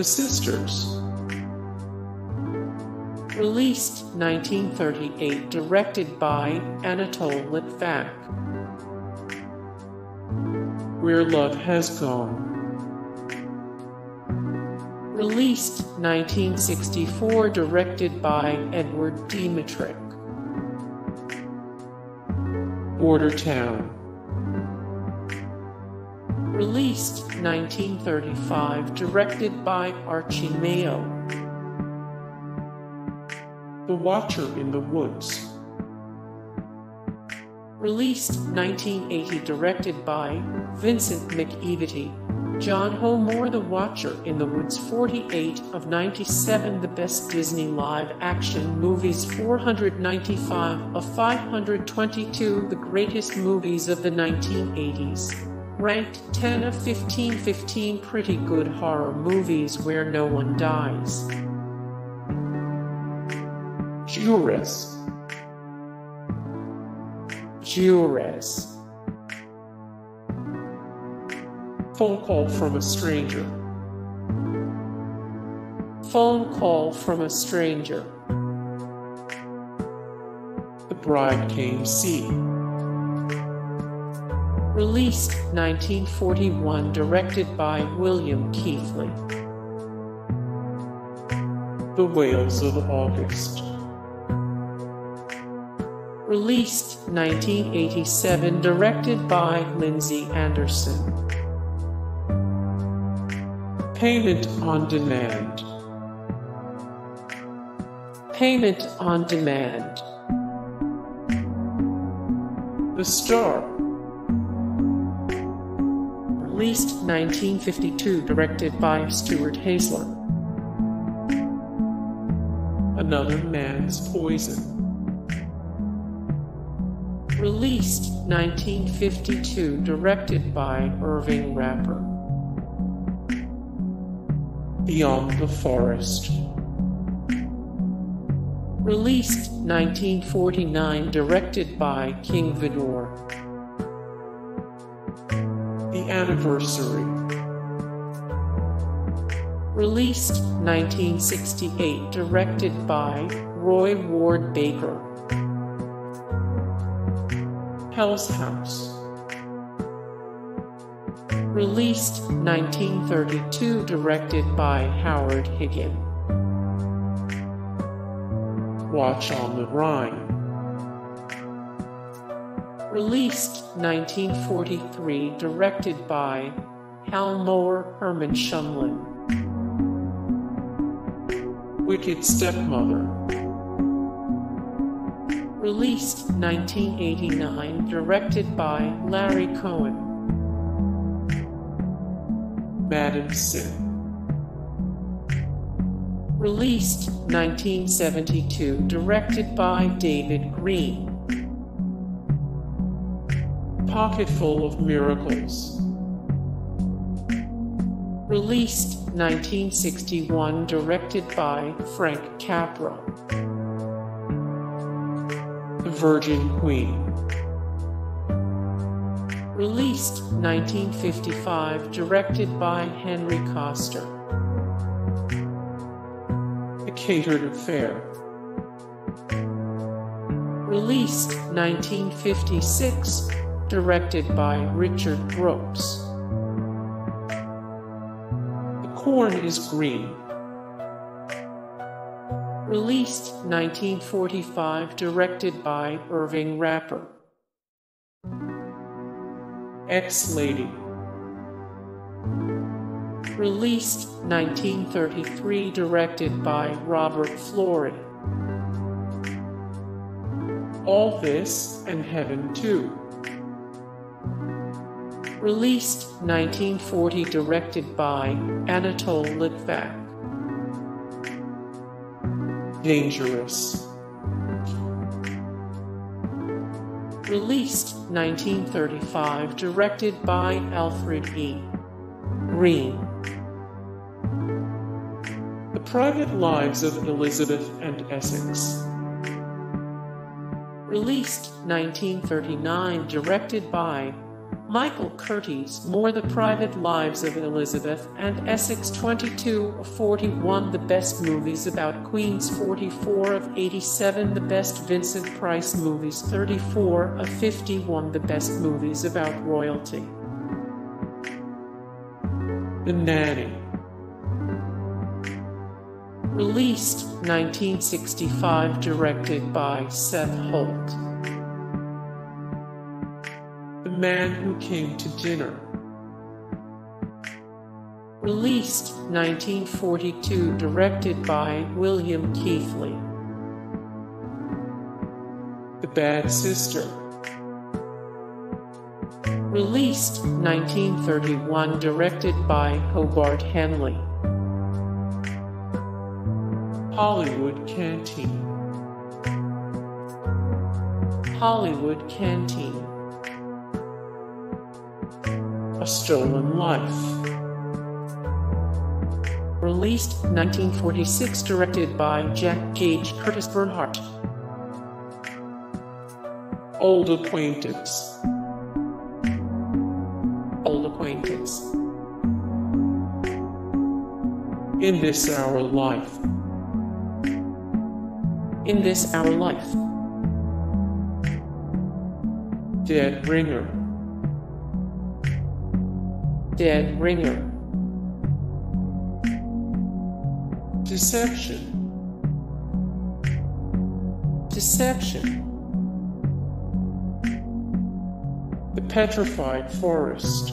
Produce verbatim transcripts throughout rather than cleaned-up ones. The Sisters. Released nineteen thirty-eight, directed by Anatole Litvak. Where Love Has Gone. Released nineteen sixty-four, directed by Edward Dmytryk. Bordertown. Released nineteen thirty-five, directed by Archie Mayo. The Watcher in the Woods. Released nineteen eighty, directed by Vincent McEveety. John Hough, The Watcher in the Woods, forty-eight of ninety-seven, the best Disney live-action movies, four hundred ninety-five of five hundred twenty-two, the greatest movies of the nineteen eighties. Ranked ten of fifteen, fifteen pretty good horror movies where no one dies. Juarez. Juarez. Phone Call from a Stranger. Phone Call from a Stranger. The Bride Came C O D Released nineteen forty-one, directed by William Keithley. The Whales of August. Released nineteen eighty-seven, directed by Lindsay Anderson. Payment on Demand. Payment on Demand. The Star. Released nineteen fifty-two, directed by Stuart Hazler. Another Man's Poison. Released nineteen fifty-two, directed by Irving Rapper. Beyond the Forest. Released nineteen forty-nine, directed by King Vidor. The Anniversary. Released nineteen sixty-eight, directed by Roy Ward Baker. Hell's House. Released nineteen thirty-two, directed by Howard Higgin. Watch on the Rhine. Released nineteen forty-three, directed by Hallmore Herman Shumlin. Wicked Stepmother. Released nineteen eighty-nine, directed by Larry Cohen. Madam Sin. Released nineteen seventy-two, directed by David Green. Pocketful of Miracles. Released nineteen sixty-one, directed by Frank Capra. The Virgin Queen. Released nineteen fifty-five, directed by Henry Koster. The Catered Affair. Released nineteen fifty-six, directed by Richard Brooks. The Corn is Green. Released nineteen forty-five, directed by Irving Rapper. Ex-Lady. Released nineteen thirty-three, directed by Robert Florey. All This and Heaven Too. Released nineteen forty, directed by Anatole Litvak. Dangerous. Released nineteen thirty-five, directed by Alfred E. Green. The Private Lives of Elizabeth and Essex. Released nineteen thirty-nine, directed by Michael Curtiz more The Private Lives of Elizabeth and Essex twenty-two of forty-one, The Best Movies About Queens forty-four of eighty-seven, The Best Vincent Price Movies thirty-four of fifty-one, The Best Movies About Royalty. The Nanny. Released nineteen sixty-five, directed by Seth Holt. The Man Who Came to Dinner. Released nineteen forty-two, directed by William Keithley. The Bad Sister. Released nineteen thirty-one, directed by Hobart Henley. Hollywood Canteen. Hollywood Canteen. A Stolen Life. Released nineteen forty-six, directed by Jack Gage Curtis Bernhardt. Old Acquaintance. Acquaintance. In This Our Life. In This Our Life. Dead Ringer. Dead Ringer. Deception. Deception. The Petrified Forest.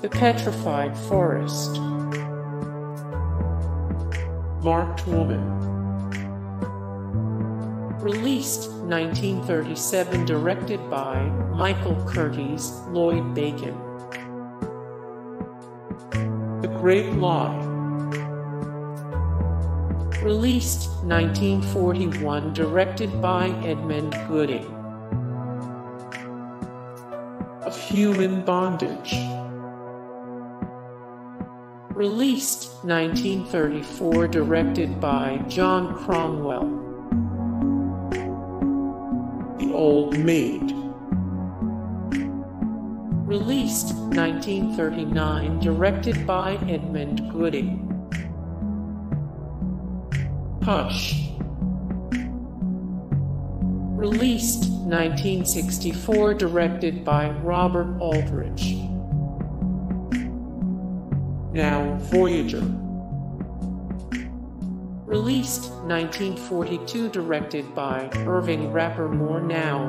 The Petrified Forest. Marked Woman. Released nineteen thirty-seven, directed by Michael Curtiz, Lloyd Bacon. The Great Lie. Released nineteen forty-one, directed by Edmund Goulding. Of Human Bondage. Released nineteen thirty-four, directed by John Cromwell. The Old Maid. Released nineteen thirty-nine, directed by Edmund Goulding. Hush. Released nineteen sixty-four, directed by Robert Aldrich. Now, Voyager. Released nineteen forty-two, directed by Irving Rapper. More Now,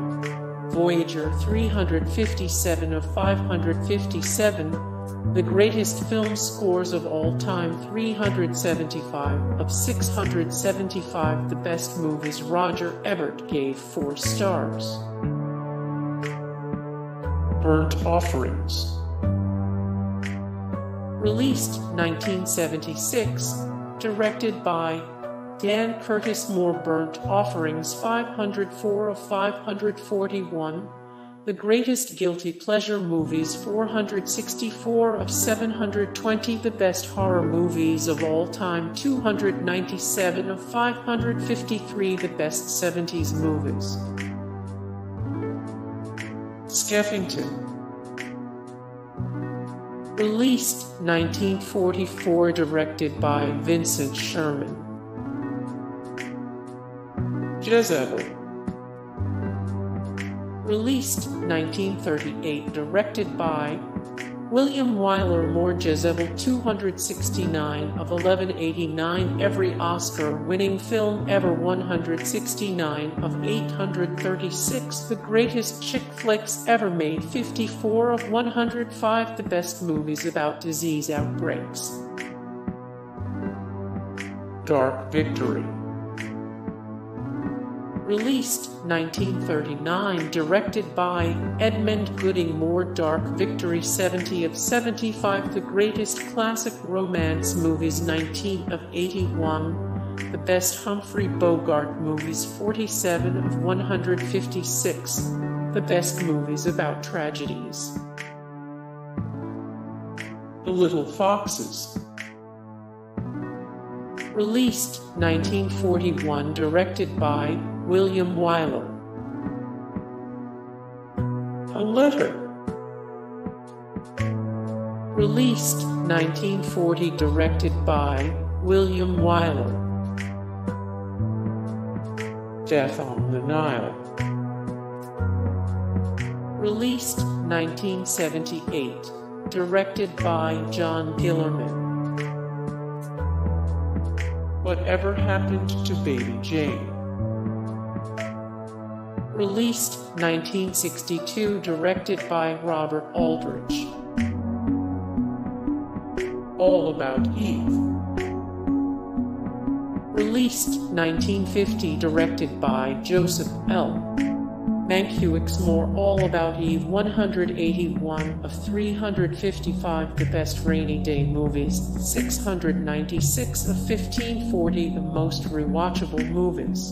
Voyager three hundred fifty-seven of five hundred fifty-seven, the greatest film scores of all time three hundred seventy-five of six hundred seventy-five, the best movies Roger Ebert gave four stars. Burnt Offerings. Released nineteen seventy-six, directed by Dan Curtis Moore. Burnt Offerings five hundred four of five hundred forty-one, The Greatest Guilty Pleasure Movies four hundred sixty-four of seven hundred twenty, The Best Horror Movies of All Time two hundred ninety-seven of five hundred fifty-three, The Best seventies Movies. Skeffington. Released nineteen forty-four, directed by Vincent Sherman. Jezebel. Released nineteen thirty-eight, directed by William Wyler. More Jezebel two hundred sixty-nine of eleven eighty-nine, every Oscar-winning film ever one hundred sixty-nine of eight hundred thirty-six, the greatest chick flicks ever made fifty-four of one hundred five, the best movies about disease outbreaks. Dark Victory. Released nineteen thirty-nine, directed by Edmund Goulding. More Dark Victory seventy of seventy-five, The Greatest Classic Romance Movies nineteen of eighty-one, The Best Humphrey Bogart Movies forty-seven of one hundred fifty-six, The Best Movies About Tragedies. The Little Foxes. Released nineteen forty-one, directed by William Wyler. a letter. Released nineteen forty, directed by William Wyler. Death on the Nile. Released nineteen seventy-eight, directed by John Dillerman. Whatever Happened to Baby Jane? Released nineteen sixty-two, directed by Robert Aldrich. All About Eve. Released nineteen fifty, directed by Joseph L. Mankiewicz-Moore. All About Eve, one hundred eighty-one of three hundred fifty-five The Best Rainy Day Movies, six hundred ninety-six of fifteen forty The Most Rewatchable Movies.